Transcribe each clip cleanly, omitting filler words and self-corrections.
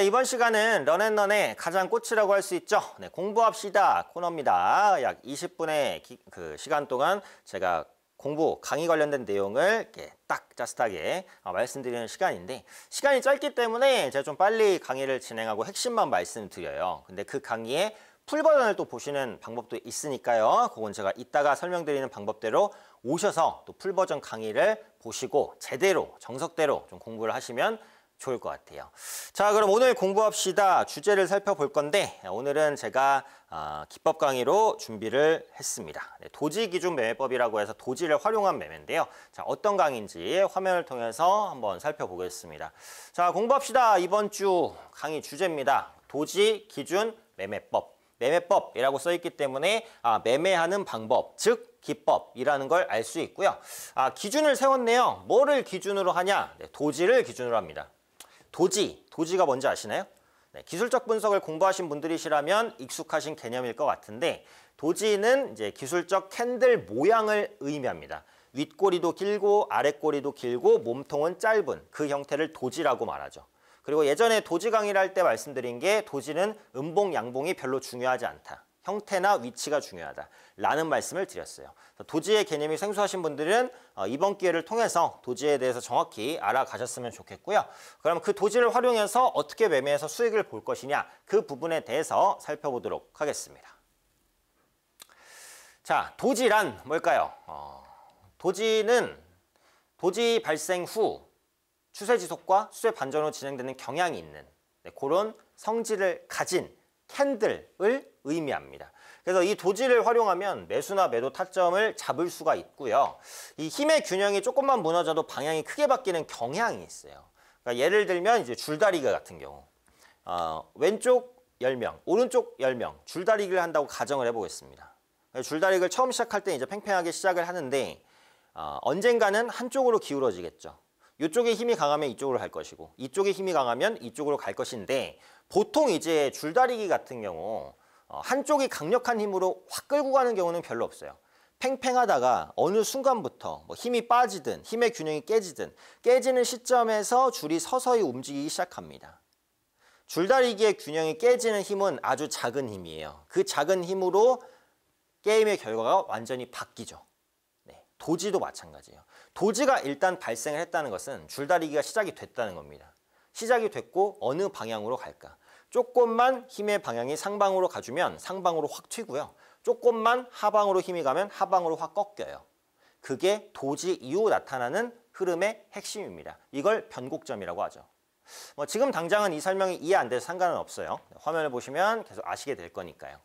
이번 시간은 런앤런의 가장 꽃이라고 할 수 있죠. 네, 공부합시다 코너입니다. 약 20분의 시간 동안 제가 공부, 강의 관련된 내용을 이렇게 딱 짜릿하게 말씀드리는 시간인데, 시간이 짧기 때문에 제가 좀 빨리 강의를 진행하고 핵심만 말씀드려요. 근데 그 강의의 풀버전을 또 보시는 방법도 있으니까요. 그건 제가 이따가 설명드리는 방법대로 오셔서 또 풀버전 강의를 보시고 제대로 정석대로 좀 공부를 하시면 좋을 것 같아요. 자, 그럼 오늘 공부합시다 주제를 살펴볼 건데, 오늘은 제가 기법 강의로 준비를 했습니다. 도지기준 매매법이라고 해서 도지를 활용한 매매인데요. 자, 어떤 강의인지 화면을 통해서 한번 살펴보겠습니다. 자, 공부합시다 이번 주 강의 주제입니다. 도지기준 매매법. 매매법이라고 써있기 때문에 매매하는 방법, 즉 기법이라는 걸 알 수 있고요. 기준을 세웠네요. 뭐를 기준으로 하냐? 네, 도지를 기준으로 합니다. 도지가 뭔지 아시나요? 네, 기술적 분석을 공부하신 분들이시라면 익숙하신 개념일 것 같은데, 도지는 이제 기술적 캔들 모양을 의미합니다. 윗꼬리도 길고 아랫꼬리도 길고 몸통은 짧은 그 형태를 도지라고 말하죠. 그리고 예전에 도지 강의를 할 때 말씀드린 게, 도지는 음봉, 양봉이 별로 중요하지 않다. 형태나 위치가 중요하다 라는 말씀을 드렸어요. 도지의 개념이 생소하신 분들은 이번 기회를 통해서 도지에 대해서 정확히 알아가셨으면 좋겠고요. 그럼 그 도지를 활용해서 어떻게 매매해서 수익을 볼 것이냐, 그 부분에 대해서 살펴보도록 하겠습니다. 자, 도지란 뭘까요? 도지는 도지 발생 후 추세 지속과 수세 반전으로 진행되는 경향이 있는, 네, 그런 성질을 가진 캔들을 의미합니다. 그래서 이 도지를 활용하면 매수나 매도 타점을 잡을 수가 있고요. 이 힘의 균형이 조금만 무너져도 방향이 크게 바뀌는 경향이 있어요. 그러니까 예를 들면 이제 줄다리기 같은 경우, 왼쪽 10명, 오른쪽 10명 줄다리기를 한다고 가정을 해보겠습니다. 줄다리기를 처음 시작할 때 이제 팽팽하게 시작을 하는데, 언젠가는 한쪽으로 기울어지겠죠. 이쪽에 힘이 강하면 이쪽으로 갈 것이고, 이쪽에 힘이 강하면 이쪽으로 갈 것인데, 보통 이제 줄다리기 같은 경우 한쪽이 강력한 힘으로 확 끌고 가는 경우는 별로 없어요. 팽팽하다가 어느 순간부터 뭐 힘이 빠지든 힘의 균형이 깨지든, 깨지는 시점에서 줄이 서서히 움직이기 시작합니다. 줄다리기의 균형이 깨지는 힘은 아주 작은 힘이에요. 그 작은 힘으로 게임의 결과가 완전히 바뀌죠. 도지도 마찬가지예요. 도지가 일단 발생을 했다는 것은 줄다리기가 시작이 됐다는 겁니다. 시작이 됐고 어느 방향으로 갈까? 조금만 힘의 방향이 상방으로 가주면 상방으로 확 튀고요. 조금만 하방으로 힘이 가면 하방으로 확 꺾여요. 그게 도지 이후 나타나는 흐름의 핵심입니다. 이걸 변곡점이라고 하죠. 뭐 지금 당장은 이 설명이 이해 안 돼서 상관은 없어요. 화면을 보시면 계속 아시게 될 거니까요.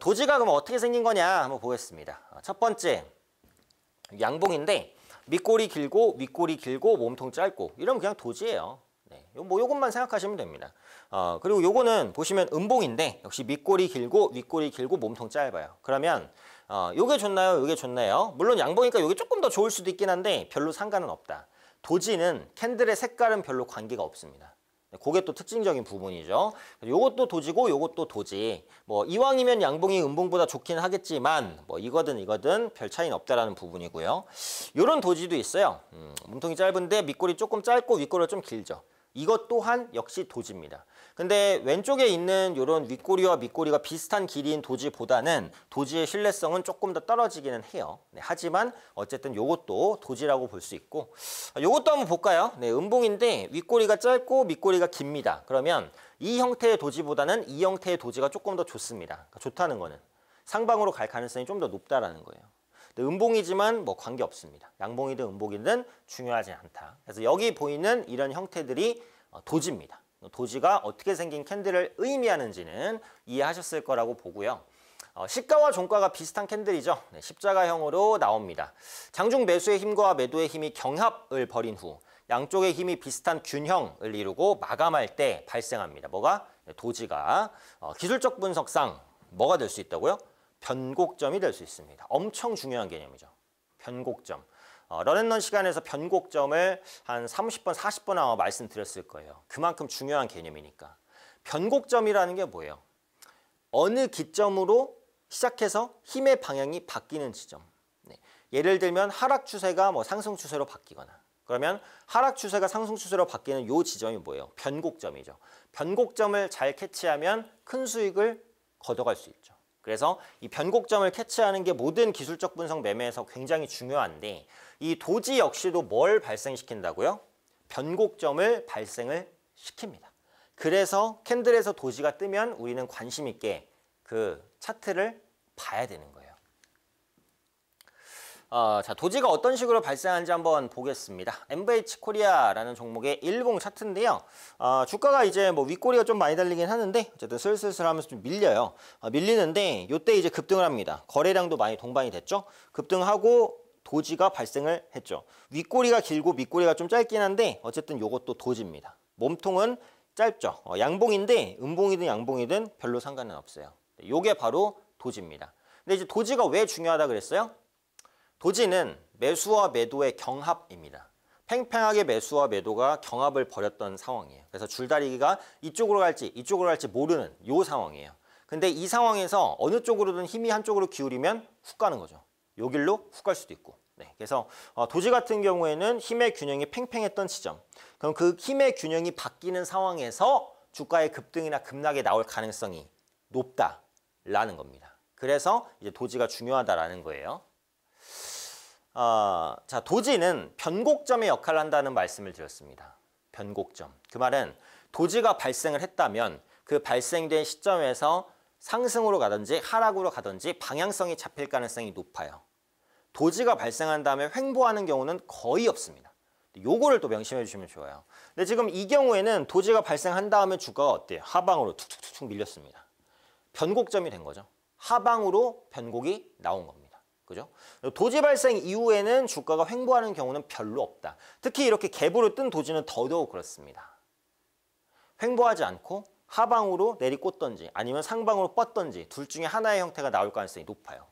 도지가 그럼 어떻게 생긴 거냐 한번 보겠습니다. 첫 번째, 양봉인데 밑꼬리 길고 윗꼬리 길고 몸통 짧고, 이러면 그냥 도지예요. 네, 뭐 요것만 생각하시면 됩니다. 그리고 요거는 보시면 음봉인데 역시 밑꼬리 길고 윗꼬리 길고 몸통 짧아요. 그러면 요게 좋나요? 요게 좋나요? 물론 양봉이니까 요게 조금 더 좋을 수도 있긴 한데 별로 상관은 없다. 도지는 캔들의 색깔은 별로 관계가 없습니다. 그게 또 특징적인 부분이죠. 요것도 도지고 요것도 도지. 뭐 이왕이면 양봉이 음봉보다 좋긴 하겠지만 뭐 이거든 별 차이는 없다라는 부분이고요. 요런 도지도 있어요. 몸통이 짧은데 밑골이 조금 짧고 윗골이 좀 길죠. 이것 또한 역시 도지입니다. 근데 왼쪽에 있는 요런 윗골이와 밑골이가 비슷한 길이인 도지보다는 도지의 신뢰성은 조금 더 떨어지기는 해요. 네, 하지만 어쨌든 요것도 도지라고 볼 수 있고, 요것도 한번 볼까요? 네, 음봉인데 윗골이가 짧고 밑골이가 깁니다. 그러면 이 형태의 도지보다는 이 형태의 도지가 조금 더 좋습니다. 그러니까 좋다는 거는 상방으로 갈 가능성이 좀 더 높다라는 거예요. 음봉이지만 뭐 관계없습니다. 양봉이든 음봉이든 중요하지 않다. 그래서 여기 보이는 이런 형태들이 도지입니다. 도지가 어떻게 생긴 캔들을 의미하는지는 이해하셨을 거라고 보고요. 시가와 종가가 비슷한 캔들이죠. 네, 십자가형으로 나옵니다. 장중 매수의 힘과 매도의 힘이 경합을 벌인 후 양쪽의 힘이 비슷한 균형을 이루고 마감할 때 발생합니다. 뭐가? 네, 도지가. 기술적 분석상 뭐가 될 수 있다고요? 변곡점이 될 수 있습니다. 엄청 중요한 개념이죠. 변곡점. 런앤런 시간에서 변곡점을 한 30번, 40번 아마 말씀드렸을 거예요. 그만큼 중요한 개념이니까. 변곡점이라는 게 뭐예요? 어느 기점으로 시작해서 힘의 방향이 바뀌는 지점. 네. 예를 들면 하락 추세가 뭐 상승 추세로 바뀌거나, 그러면 하락 추세가 상승 추세로 바뀌는 요 지점이 뭐예요? 변곡점이죠. 변곡점을 잘 캐치하면 큰 수익을 거둬갈 수 있죠. 그래서 이 변곡점을 캐치하는 게 모든 기술적 분석 매매에서 굉장히 중요한데 이 도지 역시도 뭘 발생시킨다고요? 변곡점을 발생을 시킵니다. 그래서 캔들에서 도지가 뜨면 우리는 관심 있게 그 차트를 봐야 되는 거예요. 자, 도지가 어떤 식으로 발생하는지 한번 보겠습니다. MBH 코리아라는 종목의 10 차트인데요. 주가가 이제 뭐 윗꼬리가 좀 많이 달리긴 하는데 어쨌든 슬슬 하면서 좀 밀려요. 밀리는데 이때 이제 급등을 합니다. 거래량도 많이 동반이 됐죠. 급등하고 도지가 발생을 했죠. 윗꼬리가 길고 밑꼬리가 좀 짧긴 한데 어쨌든 요것도 도지입니다. 몸통은 짧죠. 양봉인데 음봉이든 양봉이든 별로 상관은 없어요. 요게 바로 도지입니다. 근데 이제 도지가 왜 중요하다 그랬어요? 도지는 매수와 매도의 경합입니다. 팽팽하게 매수와 매도가 경합을 벌였던 상황이에요. 그래서 줄다리기가 이쪽으로 갈지 모르는 요 상황이에요. 근데 이 상황에서 어느 쪽으로든 힘이 한쪽으로 기울이면 훅 가는 거죠. 요 길로 훅 갈 수도 있고. 네, 그래서 도지 같은 경우에는 힘의 균형이 팽팽했던 지점. 그럼 그 힘의 균형이 바뀌는 상황에서 주가의 급등이나 급락이 나올 가능성이 높다라는 겁니다. 그래서 이제 도지가 중요하다라는 거예요. 자, 도지는 변곡점의 역할을 한다는 말씀을 드렸습니다. 변곡점. 그 말은 도지가 발생을 했다면 그 발생된 시점에서 상승으로 가든지 하락으로 가든지 방향성이 잡힐 가능성이 높아요. 도지가 발생한 다음에 횡보하는 경우는 거의 없습니다. 요거를 또 명심해 주시면 좋아요. 근데 지금 이 경우에는 도지가 발생한 다음에 주가가 어때요? 하방으로 툭툭툭 밀렸습니다. 변곡점이 된 거죠. 하방으로 변곡이 나온 겁니다. 그죠? 도지 발생 이후에는 주가가 횡보하는 경우는 별로 없다. 특히 이렇게 갭으로 뜬 도지는 더더욱 그렇습니다. 횡보하지 않고 하방으로 내리꽂던지 아니면 상방으로 뻗던지 둘 중에 하나의 형태가 나올 가능성이 높아요.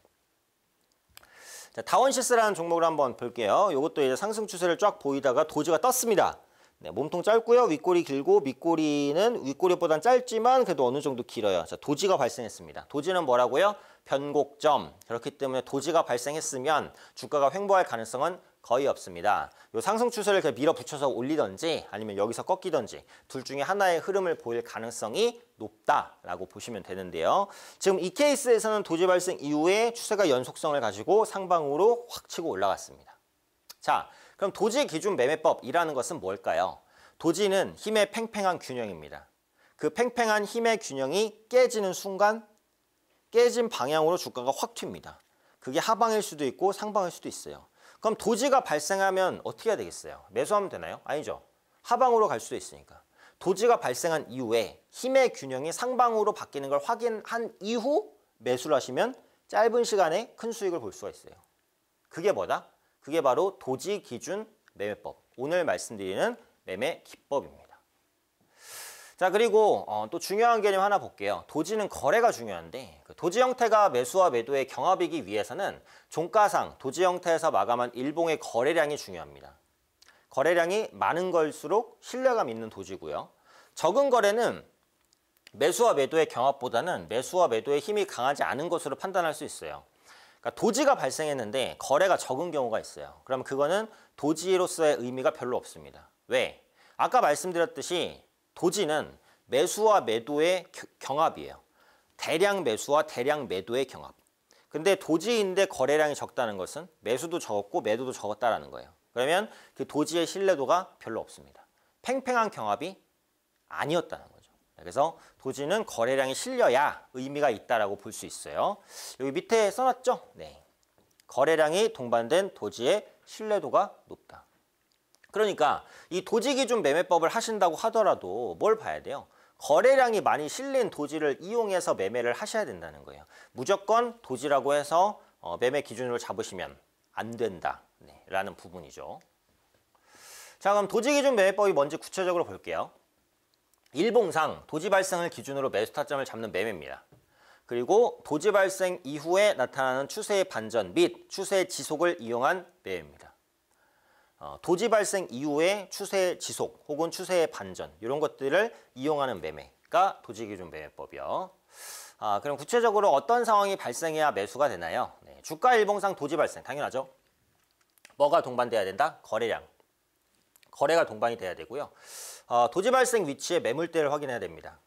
자, 다원시스라는 종목을 한번 볼게요. 이것도 이제 상승 추세를 쫙 보이다가 도지가 떴습니다. 네, 몸통 짧고요. 윗꼬리 길고 밑꼬리는 윗꼬리보단 짧지만 그래도 어느 정도 길어요. 자, 도지가 발생했습니다. 도지는 뭐라고요? 변곡점. 그렇기 때문에 도지가 발생했으면 주가가 횡보할 가능성은 거의 없습니다. 요 상승 추세를 그냥 밀어붙여서 올리든지 아니면 여기서 꺾이든지 둘 중에 하나의 흐름을 보일 가능성이 높다라고 보시면 되는데요. 지금 이 케이스에서는 도지 발생 이후에 추세가 연속성을 가지고 상방으로 확 치고 올라갔습니다. 자, 그럼 도지 기준 매매법이라는 것은 뭘까요? 도지는 힘의 팽팽한 균형입니다. 그 팽팽한 힘의 균형이 깨지는 순간 깨진 방향으로 주가가 확 튑니다. 그게 하방일 수도 있고 상방일 수도 있어요. 그럼 도지가 발생하면 어떻게 해야 되겠어요? 매수하면 되나요? 아니죠. 하방으로 갈 수도 있으니까. 도지가 발생한 이후에 힘의 균형이 상방으로 바뀌는 걸 확인한 이후 매수를 하시면 짧은 시간에 큰 수익을 볼 수가 있어요. 그게 뭐다? 그게 바로 도지 기준 매매법, 오늘 말씀드리는 매매 기법입니다. 자, 그리고 또 중요한 개념 하나 볼게요. 도지는 거래가 중요한데 그 도지 형태가 매수와 매도의 경합이기 위해서는 종가상 도지 형태에서 마감한 일봉의 거래량이 중요합니다. 거래량이 많은 걸수록 신뢰감 있는 도지고요. 적은 거래는 매수와 매도의 경합보다는 매수와 매도의 힘이 강하지 않은 것으로 판단할 수 있어요. 그러니까 도지가 발생했는데 거래가 적은 경우가 있어요. 그럼 그거는 도지로서의 의미가 별로 없습니다. 왜? 아까 말씀드렸듯이 도지는 매수와 매도의 경합이에요. 대량 매수와 대량 매도의 경합. 근데 도지인데 거래량이 적다는 것은 매수도 적었고 매도도 적었다라는 거예요. 그러면 그 도지의 신뢰도가 별로 없습니다. 팽팽한 경합이 아니었다는 거예요. 그래서 도지는 거래량이 실려야 의미가 있다라고 볼 수 있어요. 여기 밑에 써놨죠? 네. 거래량이 동반된 도지의 신뢰도가 높다. 그러니까 이 도지 기준 매매법을 하신다고 하더라도 뭘 봐야 돼요? 거래량이 많이 실린 도지를 이용해서 매매를 하셔야 된다는 거예요. 무조건 도지라고 해서 매매 기준으로 잡으시면 안 된다. 네. 라는 부분이죠. 자, 그럼 도지 기준 매매법이 뭔지 구체적으로 볼게요. 일봉상 도지 발생을 기준으로 매수 타점을 잡는 매매입니다. 그리고 도지 발생 이후에 나타나는 추세의 반전 및 추세의 지속을 이용한 매매입니다. 도지 발생 이후에 추세의 지속 혹은 추세의 반전 이런 것들을 이용하는 매매가 도지 기준 매매법이요. 그럼 구체적으로 어떤 상황이 발생해야 매수가 되나요? 네, 주가 일봉상 도지 발생 당연하죠. 뭐가 동반돼야 된다? 거래량. 거래가 동반이 돼야 되고요. 도지 발생 위치의 매물대를 확인해야 됩니다.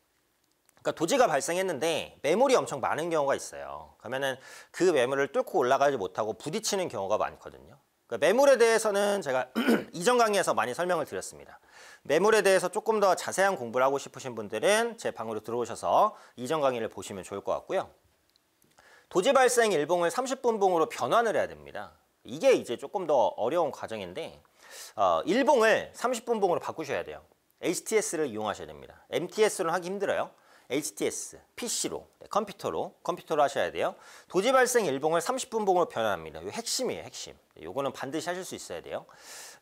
그러니까 도지가 발생했는데 매물이 엄청 많은 경우가 있어요. 그러면은 그 매물을 뚫고 올라가지 못하고 부딪히는 경우가 많거든요. 그러니까 매물에 대해서는 제가 이전 강의에서 많이 설명을 드렸습니다. 매물에 대해서 조금 더 자세한 공부를 하고 싶으신 분들은 제 방으로 들어오셔서 이전 강의를 보시면 좋을 것 같고요. 도지 발생 일봉을 30분봉으로 변환을 해야 됩니다. 이게 이제 조금 더 어려운 과정인데 일봉을 30분봉으로 바꾸셔야 돼요. HTS를 이용하셔야 됩니다. MTS로는 하기 힘들어요. HTS, PC로, 네, 컴퓨터로 하셔야 돼요. 도지 발생 일봉을 30분봉으로 변환합니다. 이 핵심이에요, 핵심. 요거는 반드시 하실 수 있어야 돼요.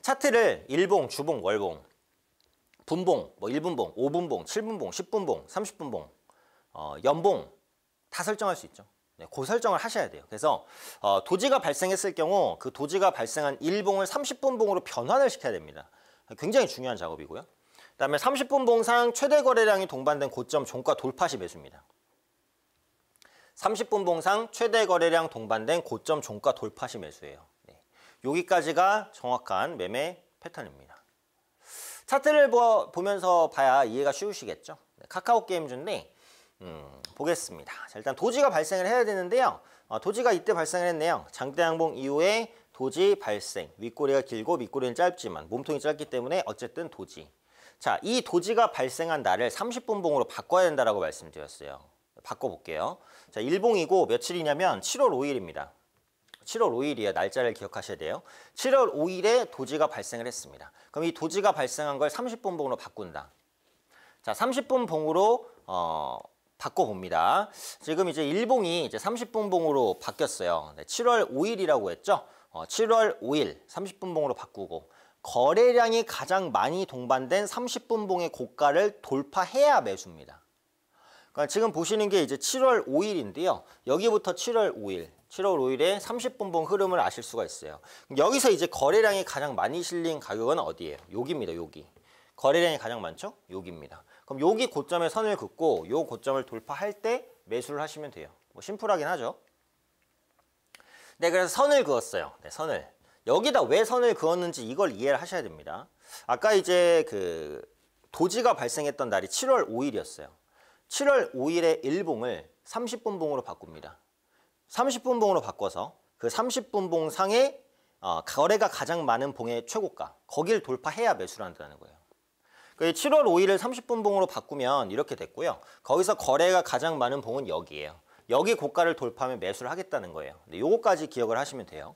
차트를 일봉, 주봉, 월봉, 분봉, 뭐 1분봉, 5분봉, 7분봉, 10분봉, 30분봉, 연봉 다 설정할 수 있죠. 네, 그 설정을 하셔야 돼요. 그래서 도지가 발생했을 경우 그 도지가 발생한 일봉을 30분봉으로 변환을 시켜야 됩니다. 굉장히 중요한 작업이고요. 그 다음에 30분봉상 최대 거래량이 동반된 고점 종가 돌파시 매수입니다. 30분봉상 최대 거래량 동반된 고점 종가 돌파시 매수예요. 네. 여기까지가 정확한 매매 패턴입니다. 차트를 보면서 봐야 이해가 쉬우시겠죠. 네, 카카오 게임즈인데 보겠습니다. 자, 일단 도지가 발생을 해야 되는데요. 도지가 이때 발생을 했네요. 장대양봉 이후에 도지 발생. 윗꼬리가 길고 밑꼬리는 짧지만 몸통이 짧기 때문에 어쨌든 도지. 자, 이 도지가 발생한 날을 30분봉으로 바꿔야 된다라고 말씀드렸어요. 바꿔볼게요. 자, 일봉이고 며칠이냐면 7월 5일입니다. 7월 5일이에요. 날짜를 기억하셔야 돼요. 7월 5일에 도지가 발생을 했습니다. 그럼 이 도지가 발생한 걸 30분봉으로 바꾼다. 자, 30분봉으로 바꿔봅니다. 지금 이제 일봉이 이제 30분봉으로 바뀌었어요. 네, 7월 5일이라고 했죠. 7월 5일 30분봉으로 바꾸고 거래량이 가장 많이 동반된 30분봉의 고가를 돌파해야 매수입니다. 그러니까 지금 보시는 게 이제 7월 5일인데요. 여기부터 7월 5일, 7월 5일에 30분봉 흐름을 아실 수가 있어요. 여기서 이제 거래량이 가장 많이 실린 가격은 어디예요? 여기입니다, 여기. 거래량이 가장 많죠? 여기입니다. 그럼 여기 고점에 선을 긋고 요 고점을 돌파할 때 매수를 하시면 돼요. 뭐 심플하긴 하죠. 네, 그래서 선을 그었어요. 네, 선을. 여기다 왜 선을 그었는지 이걸 이해를 하셔야 됩니다. 아까 이제 그 도지가 발생했던 날이 7월 5일이었어요. 7월 5일에 일봉을 30분봉으로 바꿉니다. 30분봉으로 바꿔서 그 30분봉 상에 거래가 가장 많은 봉의 최고가 거길 돌파해야 매수를 한다는 거예요. 7월 5일을 30분봉으로 바꾸면 이렇게 됐고요. 거기서 거래가 가장 많은 봉은 여기예요. 여기 고가를 돌파하면 매수를 하겠다는 거예요. 근데 요거까지 기억을 하시면 돼요.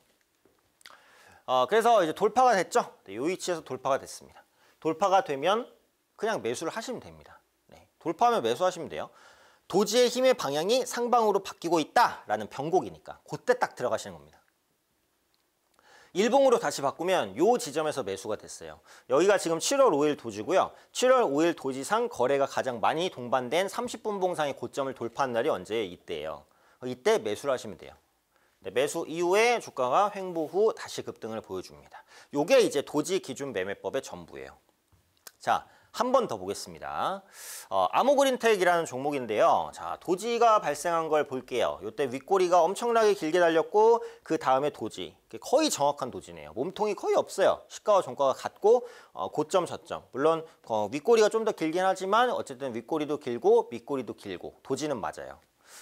그래서 이제 돌파가 됐죠? 네, 이 위치에서 돌파가 됐습니다. 돌파가 되면 그냥 매수를 하시면 됩니다. 네, 돌파하면 매수하시면 돼요. 도지의 힘의 방향이 상방으로 바뀌고 있다라는 변곡이니까 그때 딱 들어가시는 겁니다. 일봉으로 다시 바꾸면 이 지점에서 매수가 됐어요. 여기가 지금 7월 5일 도지고요. 7월 5일 도지상 거래가 가장 많이 동반된 30분봉상의 고점을 돌파한 날이 언제예요? 이때예요. 이때 매수를 하시면 돼요. 네, 매수 이후에 주가가 횡보 후 다시 급등을 보여줍니다. 요게 이제 도지 기준 매매법의 전부예요. 자, 한 번 더 보겠습니다. 아모그린텍이라는 종목인데요. 자, 도지가 발생한 걸 볼게요. 요때 윗꼬리가 엄청나게 길게 달렸고 그 다음에 도지. 거의 정확한 도지네요. 몸통이 거의 없어요. 시가와 종가가 같고 고점, 저점. 물론 윗꼬리가 좀 더 길긴 하지만 어쨌든 윗꼬리도 길고 밑꼬리도 길고 도지는 맞아요.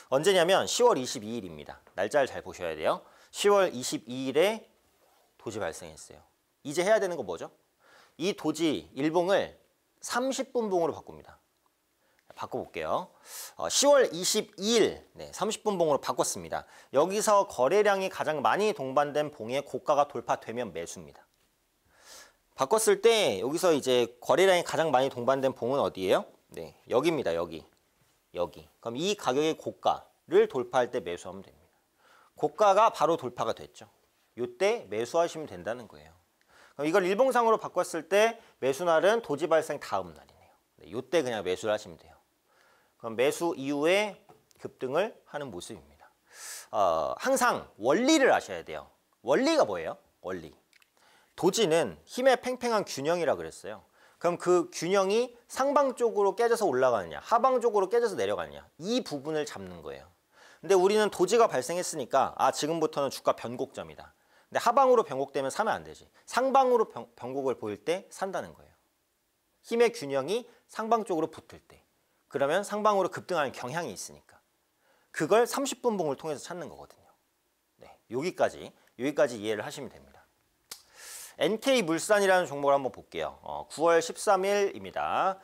언제냐면 10월 22일입니다. 날짜를 잘 보셔야 돼요. 10월 22일에 도지 발생했어요. 이제 해야 되는 거 뭐죠? 이 도지 일봉을 30분봉으로 바꿉니다. 바꿔볼게요. 10월 22일 네, 30분봉으로 바꿨습니다. 여기서 거래량이 가장 많이 동반된 봉의 고가가 돌파되면 매수입니다. 바꿨을 때 여기서 이제 거래량이 가장 많이 동반된 봉은 어디예요? 네, 여기입니다. 여기. 그럼 이 가격의 고가를 돌파할 때 매수하면 됩니다. 고가가 바로 돌파가 됐죠. 이때 매수하시면 된다는 거예요. 그럼 이걸 일봉상으로 바꿨을 때 매수날은 도지 발생 다음 날이네요. 네, 이때 그냥 매수를 하시면 돼요. 그럼 매수 이후에 급등을 하는 모습입니다. 항상 원리를 아셔야 돼요. 원리가 뭐예요? 원리. 도지는 힘의 팽팽한 균형이라 그랬어요. 그럼 그 균형이 상방 쪽으로 깨져서 올라가느냐 하방 쪽으로 깨져서 내려가느냐 이 부분을 잡는 거예요. 근데 우리는 도지가 발생했으니까 아 지금부터는 주가 변곡점이다. 근데 하방으로 변곡되면 사면 안 되지. 상방으로 변곡을 보일 때 산다는 거예요. 힘의 균형이 상방 쪽으로 붙을 때 그러면 상방으로 급등하는 경향이 있으니까 그걸 30분 봉을 통해서 찾는 거거든요. 네, 여기까지 이해를 하시면 됩니다. NK물산이라는 종목을 한번 볼게요. 9월 13일입니다.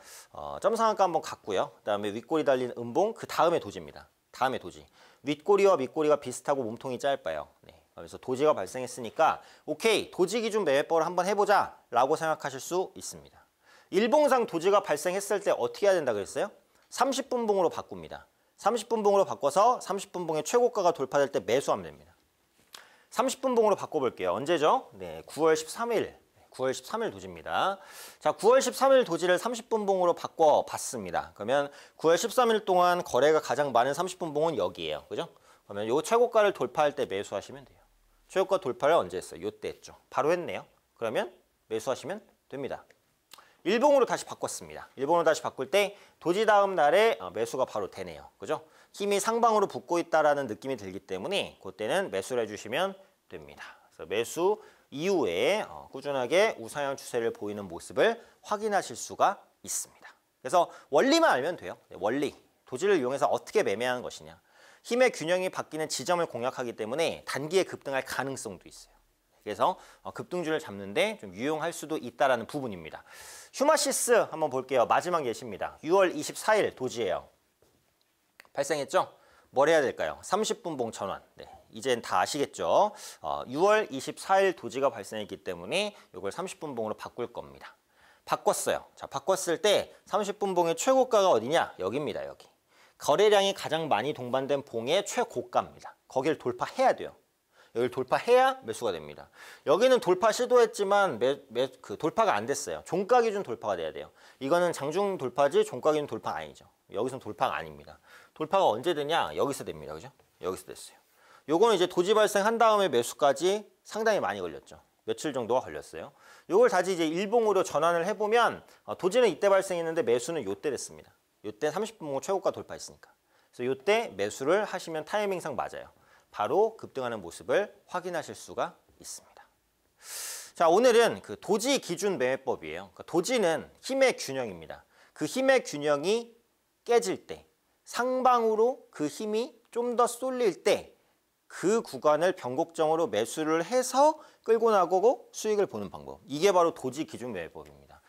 점상한가 한번 갔고요. 그 다음에 윗꼬리 달린 음봉, 그 다음에 도지입니다. 다음에 도지. 윗꼬리와 밑꼬리가 비슷하고 몸통이 짧아요. 네. 그래서 도지가 발생했으니까 오케이, 도지 기준 매매법을 한번 해보자 라고 생각하실 수 있습니다. 일봉상 도지가 발생했을 때 어떻게 해야 된다 그랬어요? 30분 봉으로 바꿉니다. 30분 봉으로 바꿔서 30분 봉의 최고가가 돌파될 때 매수하면 됩니다. 30분 봉으로 바꿔볼게요. 언제죠? 네, 9월 13일 도지입니다. 자, 9월 13일 도지를 30분 봉으로 바꿔봤습니다. 그러면 9월 13일 동안 거래가 가장 많은 30분 봉은 여기예요. 그죠? 그러면 요 최고가를 돌파할 때 매수하시면 돼요. 최고가 돌파를 언제 했어요? 요때 했죠. 바로 했네요. 그러면 매수하시면 됩니다. 일봉으로 다시 바꿨습니다. 일봉으로 다시 바꿀 때 도지 다음 날에 매수가 바로 되네요. 그죠? 힘이 상방으로 붙고 있다라는 느낌이 들기 때문에 그때는 매수를 해주시면 됩니다. 그래서 매수 이후에 꾸준하게 우상향 추세를 보이는 모습을 확인하실 수가 있습니다. 그래서 원리만 알면 돼요. 원리. 도지를 이용해서 어떻게 매매하는 것이냐. 힘의 균형이 바뀌는 지점을 공략하기 때문에 단기에 급등할 가능성도 있어요. 그래서 급등주를 잡는데 좀 유용할 수도 있다라는 부분입니다. 휴마시스 한번 볼게요. 마지막 예시입니다. 6월 24일 도지예요. 발생했죠? 뭘 해야 될까요? 30분 봉 전환. 네, 이젠 다 아시겠죠? 6월 24일 도지가 발생했기 때문에 이걸 30분 봉으로 바꿀 겁니다. 바꿨어요. 자, 바꿨을 때 30분 봉의 최고가가 어디냐? 여기입니다. 여기. 거래량이 가장 많이 동반된 봉의 최고가입니다. 거기를 돌파해야 돼요. 여기를 돌파해야 매수가 됩니다. 여기는 돌파 시도했지만 돌파가 안 됐어요. 종가 기준 돌파가 돼야 돼요. 이거는 장중 돌파지 종가 기준 돌파 아니죠. 여기서는 돌파가 아닙니다. 돌파가 언제 되냐? 여기서 됩니다. 그죠? 여기서 됐어요. 요거는 이제 도지 발생한 다음에 매수까지 상당히 많이 걸렸죠. 며칠 정도가 걸렸어요. 요걸 다시 이제 일봉으로 전환을 해보면 도지는 이때 발생했는데 매수는 요때 됐습니다. 요때 30분 최고가 돌파했으니까. 그래서 요때 매수를 하시면 타이밍상 맞아요. 바로 급등하는 모습을 확인하실 수가 있습니다. 자, 오늘은 그 도지 기준 매매법이에요. 그러니까 도지는 힘의 균형입니다. 그 힘의 균형이 깨질 때, 상방으로 그 힘이 좀 더 쏠릴 때 그 구간을 변곡점으로 매수를 해서 끌고 나가고 수익을 보는 방법. 이게 바로 도지 기준 매매법입니다.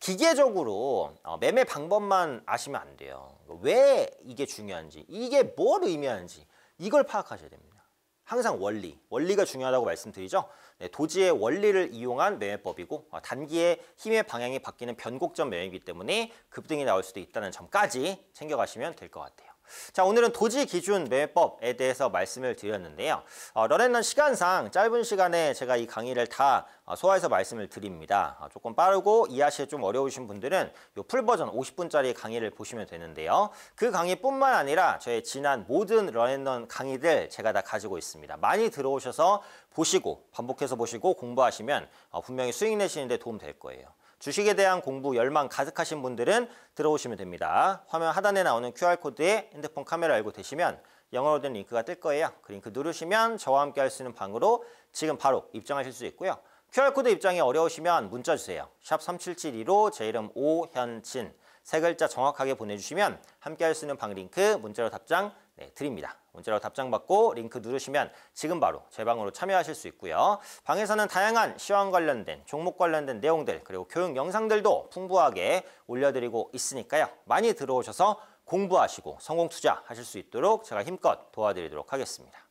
기계적으로 매매 방법만 아시면 안 돼요. 왜 이게 중요한지, 이게 뭘 의미하는지 이걸 파악하셔야 됩니다. 항상 원리가 중요하다고 말씀드리죠. 네, 도지의 원리를 이용한 매매법이고 단기에 힘의 방향이 바뀌는 변곡점 매매이기 때문에 급등이 나올 수도 있다는 점까지 챙겨가시면 될 것 같아요. 자, 오늘은 도지 기준 매매법에 대해서 말씀을 드렸는데요. 런앤런 시간상 짧은 시간에 제가 이 강의를 다 소화해서 말씀을 드립니다. 조금 빠르고 이해하시기 좀 어려우신 분들은 이 풀버전 50분짜리 강의를 보시면 되는데요. 그 강의뿐만 아니라 저의 지난 모든 런앤런 강의들 제가 다 가지고 있습니다. 많이 들어오셔서 보시고 반복해서 보시고 공부하시면 분명히 수익 내시는데 도움 될 거예요. 주식에 대한 공부 열망 가득하신 분들은 들어오시면 됩니다. 화면 하단에 나오는 QR코드에 핸드폰 카메라 알고 되시면 영어로 된 링크가 뜰 거예요. 그 링크 누르시면 저와 함께 할 수 있는 방으로 지금 바로 입장하실 수 있고요. QR코드 입장이 어려우시면 문자 주세요. 샵 3772로 제 이름 오현진 세 글자 정확하게 보내주시면 함께 할 수 있는 방 링크 문자로 답장 드립니다. 문자로 답장 받고 링크 누르시면 지금 바로 제 방으로 참여하실 수 있고요. 방에서는 다양한 시황 관련된, 종목 관련된 내용들 그리고 교육 영상들도 풍부하게 올려드리고 있으니까요. 많이 들어오셔서 공부하시고 성공 투자하실 수 있도록 제가 힘껏 도와드리도록 하겠습니다.